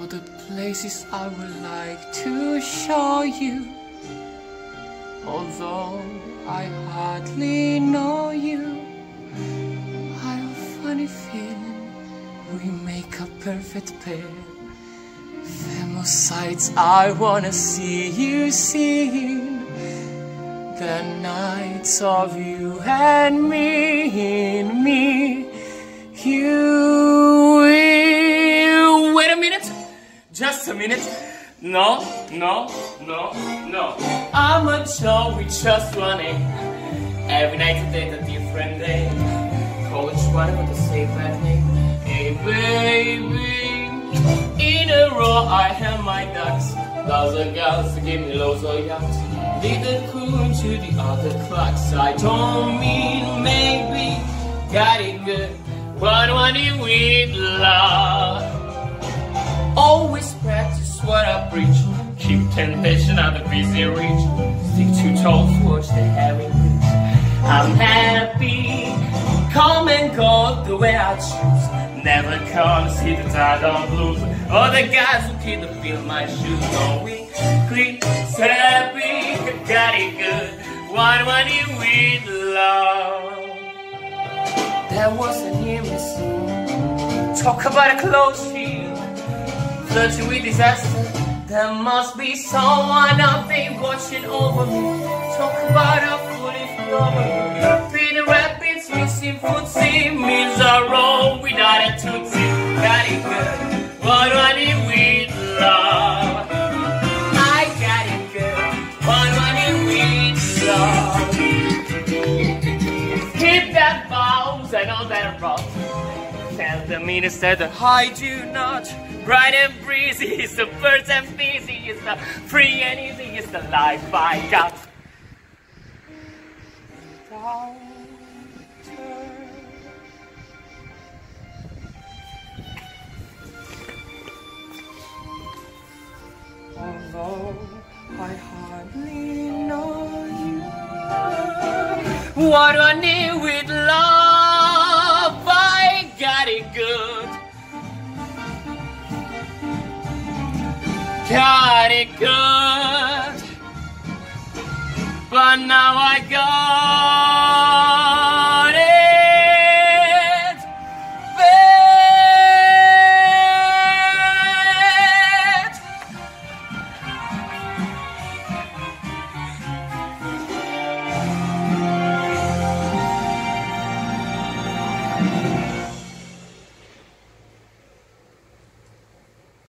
all the places I would like to show you, although I hardly know you. I have a funny feeling we make a perfect pair. There are more sights I wanna see you seen, the nights of you and me in me, you. Wait a minute, just a minute. No, no, no, no. I'm a show we just running. Every night and day, a different day. College one, but to say that name. Hey baby, in a row I have my ducks. Lots of girls to give me loads of yachts. Lead the coon to the other clucks. I don't mean maybe, got it good, but one it with love. Always practice what I preach. Keep temptation out of busy reach. Stick to toes, watch the heavy reach. I'm happy, come and go the way I choose. Never come, see the tide don't lose. All the guys who keep to fill my shoes. No, we click, happy, got it good. What money with love? That wasn't him, see. Talk about a close field. Flirting with disaster, there must be someone out there watching over me. Talk about a foolish lover. Feeding rapids, missing food, see means a roll without a tootsie. Got it good, but running with love. I got it good, but running with love. Keep that vows and all that rot. Tell the minister that I do not. Bright and breezy, it's the birds and busy, it's the free and easy, it's the life I got. Although I hardly know you, what do I need with love? I got it good. Got it good, but now I go.